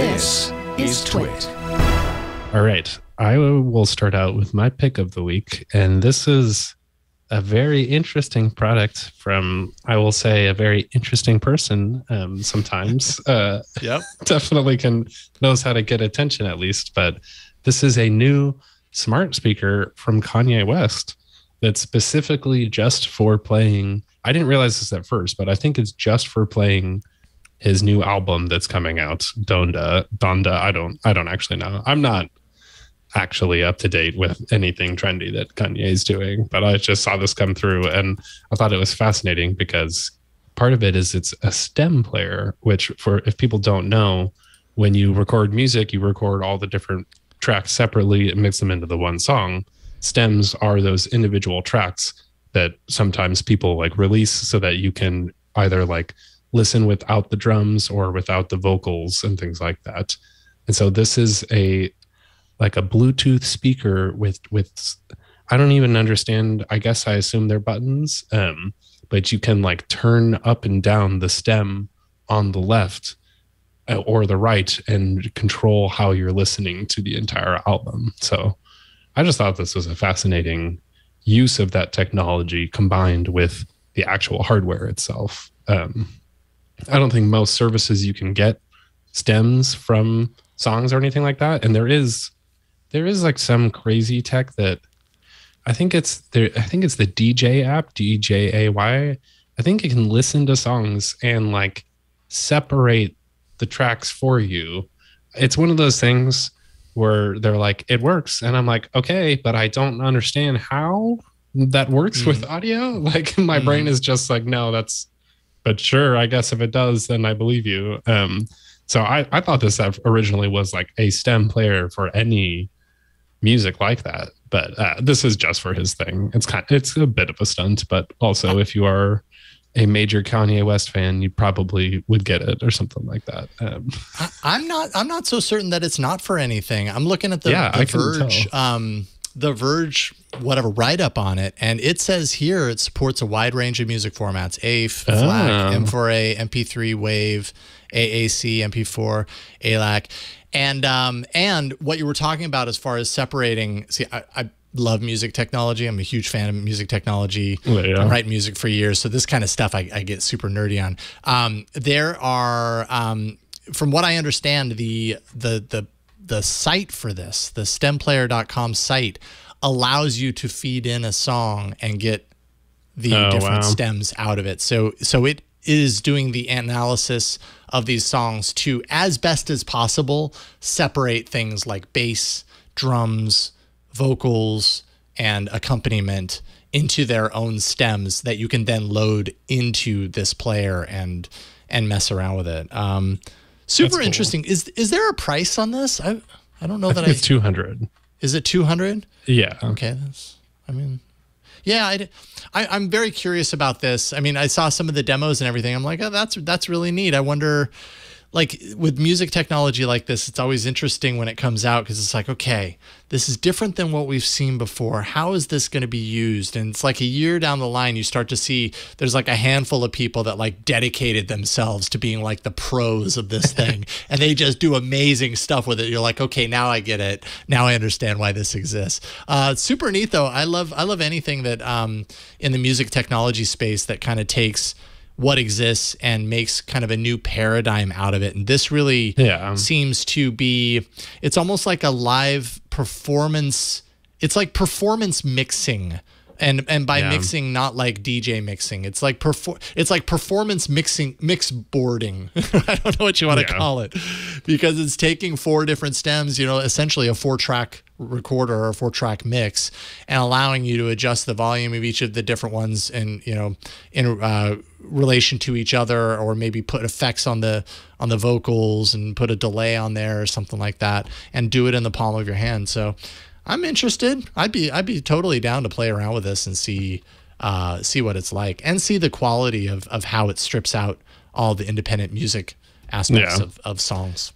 This is TWiT. All right. I will start out with my pick of the week. And this is a very interesting product from, I will say, a very interesting person sometimes. Yep. Definitely knows how to get attention at least. But this is a new smart speaker from Kanye West that's specifically just for playing. I didn't realize this at first, but I think it's just for playing his new album that's coming out, Donda. I don't actually know. I'm not actually up to date with anything trendy that Kanye's doing, but I just saw this come through and I thought it was fascinating because part of it is it's a stem player, which if people don't know, when you record music, you record all the different tracks separately and mix them into the one song. Stems are those individual tracks that sometimes people release so that you can either listen without the drums or without the vocals and things like that. And so this is a Bluetooth speaker with I don't even understand. I guess I assume they're buttons, but you can turn up and down the stem on the left or the right and control how you're listening to the entire album. So I just thought this was a fascinating use of that technology combined with the actual hardware itself. I don't think most services you can get stems from songs or anything like that. And there is some crazy tech that I think it's the DJ app, D-J-A-Y. I think it can listen to songs and separate the tracks for you. It's one of those things where they're it works. And I'm okay, but I don't understand how that works with audio. My brain is just no, but sure, I guess if it does, then I believe you. So I thought this originally was a stem player for any music like that, but this is just for his thing. It's a bit of a stunt, but also if you are a major Kanye West fan, you probably would get it or something like that. I'm not so certain that it's not for anything. I'm looking at the Verge. The Verge, whatever, write-up on it. And it says here it supports a wide range of music formats, AIFF, FLAC, M4A, MP3, WAV, AAC, MP4, ALAC. And what you were talking about as far as separating, see, I love music technology. I'm a huge fan of music technology. Yeah. I write music for years. So this kind of stuff I get super nerdy on. There are, from what I understand, the site for this, the stemplayer.com site, allows you to feed in a song and get the different stems out of it. So it is doing the analysis of these songs to, as best as possible, separate things like bass, drums, vocals, and accompaniment into their own stems that you can then load into this player and mess around with it. Super cool. Interesting. Is there a price on this? I don't know. It's $200. Is it $200? Yeah. Okay. I'm very curious about this. I saw some of the demos and everything. I'm like, oh, that's really neat. I wonder, with music technology like this, it's always interesting when it comes out because it's okay, this is different than what we've seen before. How is this going to be used? And it's a year down the line, you start to see there's a handful of people that dedicated themselves to being the pros of this thing. And they just do amazing stuff with it. You're okay, now I get it. Now I understand why this exists. Super neat though. I love anything that in the music technology space that kind of takes what exists and makes kind of a new paradigm out of it. And this really seems to be, it's almost like a live performance. It's like performance mixing. And by mixing, not DJ mixing, it's like performance mixing, mix boarding. I don't know what you want to call it, because it's taking four different stems, essentially a 4-track recorder or a 4-track mix, and allowing you to adjust the volume of each of the different ones and, in relation to each other, or maybe put effects on the vocals and put a delay on there or something like that, and do it in the palm of your hand. So I'm interested. I'd be totally down to play around with this and see what it's like, and see the quality of how it strips out all the independent music aspects of songs.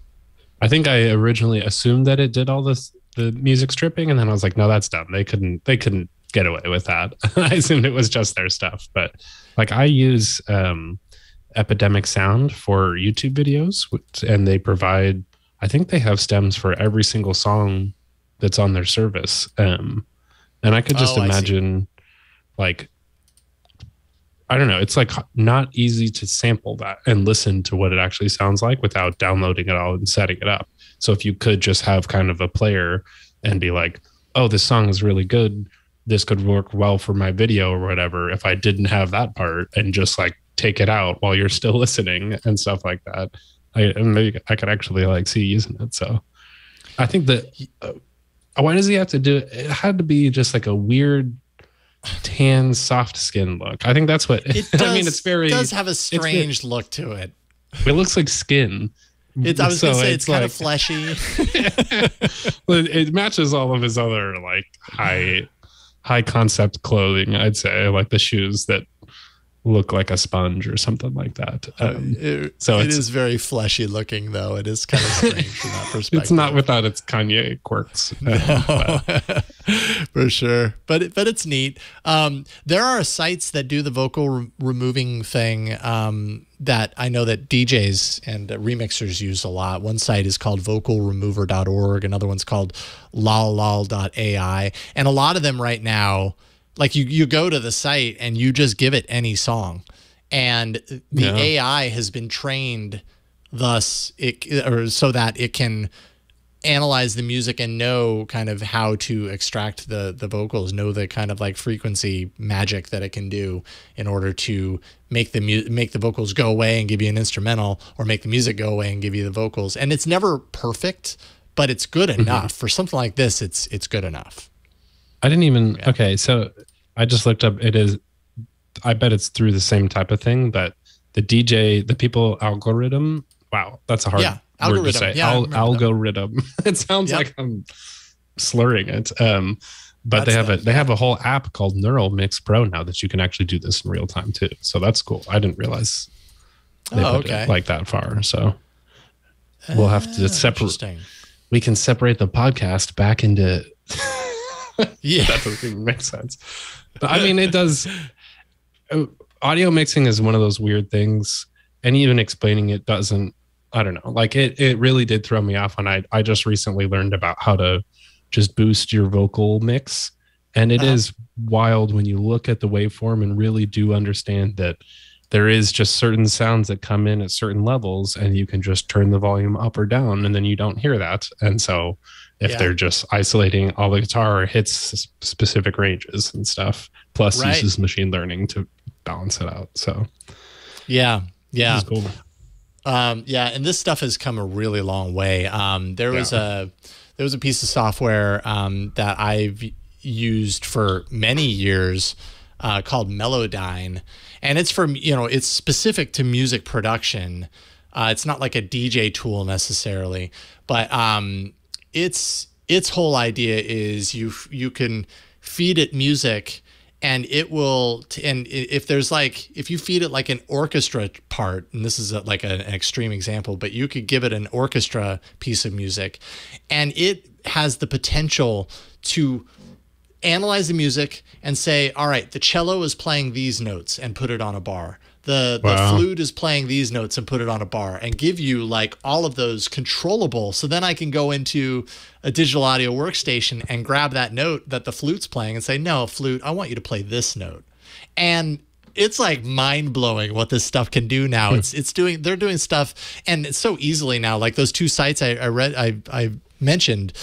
I think I originally assumed that it did all the music stripping, and then I was like, no, that's dumb. They couldn't get away with that. I assumed it was just their stuff. But I use Epidemic Sound for YouTube videos, and they provide, I think they have stems for every single song that's on their service. And I could just imagine, like, I don't know, it's like not easy to sample that and listen to what it actually sounds like without downloading it all and setting it up. So if you could just have kind of a player and be like, oh, this song is really good, this could work well for my video or whatever, if I didn't have that part, and just like take it out while you're still listening and stuff like that, I could actually like see using it. So I think that why does he have to do it? It had to be just like a weird tan soft skin look. I think that's what it does. I mean, it's very, it does have a strange look to it. It looks like skin. I was going to say it's kind like, of fleshy. It matches all of his other like high concept clothing, I'd say, like the shoes that look like a sponge or something like that. It is very fleshy looking, though. It is kind of strange from that perspective. It's not without its Kanye quirks. No, for sure. But it's neat. There are sites that do the vocal removing thing that I know that DJs and remixers use a lot. One site is called VocalRemover.org. Another one's called Lalal.AI. And a lot of them right now, like you go to the site and you just give it any song, and the AI has been trained so that it can analyze the music and know kind of how to extract the vocals, know the kind of like frequency magic that it can do in order to make the vocals go away and give you an instrumental, or make the music go away and give you the vocals. And it's never perfect, but it's good enough for something like this. It's good enough. I didn't even, okay, so I just looked up, I bet it's through the same type of thing, but the people algorithm, wow, that's a hard word to say. Yeah, algorithm. It sounds like I'm slurring it. But they have a whole app called Neural Mix Pro now that you can actually do this in real time too. So that's cool. I didn't realize they put it like that far. So we'll have to separate. We can separate the podcast back into... Yeah, that doesn't make sense. But I mean, it does. Audio mixing is one of those weird things, and even explaining it doesn't. I don't know. Like it really did throw me off when I just recently learned about how to just boost your vocal mix, and it is wild when you look at the waveform and really do understand that there is just certain sounds that come in at certain levels, and you can just turn the volume up or down, and then you don't hear that, and so. If they're just isolating all the guitar hits specific ranges and stuff, plus uses machine learning to balance it out. So yeah, this is cool. And this stuff has come a really long way. There was a piece of software that I've used for many years called Melodyne, and it's for it's specific to music production. It's not like a DJ tool necessarily, but its whole idea is you can feed it music, and it will, and if there's like, if you feed it like an orchestra part, and this is like an extreme example, but you could give it an orchestra piece of music, and it has the potential to analyze the music and say, all right, the cello is playing these notes, and put it on a bar. The flute is playing these notes, and put it on a bar, and give you like all of those controllable. So then I can go into a digital audio workstation and grab that note that the flute's playing and say, no, flute, I want you to play this note. And it's like mind blowing what this stuff can do now. They're doing stuff, and it's so easily now. Like those two sites I mentioned,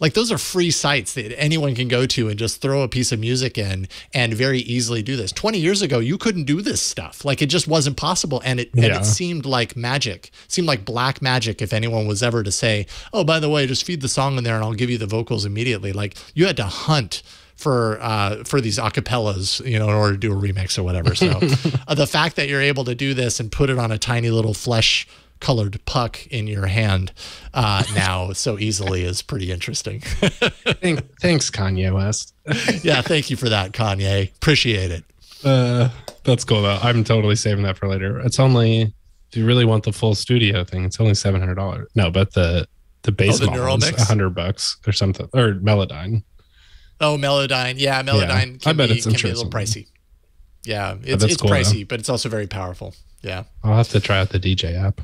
like those are free sites that anyone can go to and just throw a piece of music in and very easily do this. 20 years ago, you couldn't do this stuff. Like it just wasn't possible. And it seemed like magic. It seemed like black magic if anyone was ever to say, oh, by the way, just feed the song in there and I'll give you the vocals immediately. Like you had to hunt for these acapellas, in order to do a remix or whatever. So the fact that you're able to do this and put it on a tiny little flesh colored puck in your hand now so easily is pretty interesting. Thanks, Kanye West. Yeah, thank you for that, Kanye. Appreciate it. That's cool, though. I'm totally saving that for later. It's only, if you really want the full studio thing, it's only $700. No, but the base model is $100 or something, or Melodyne. Oh, Melodyne. Yeah, Melodyne can be a little pricey. Yeah, it's pricey, though. But it's also very powerful. Yeah. I'll have to try out the DJ app.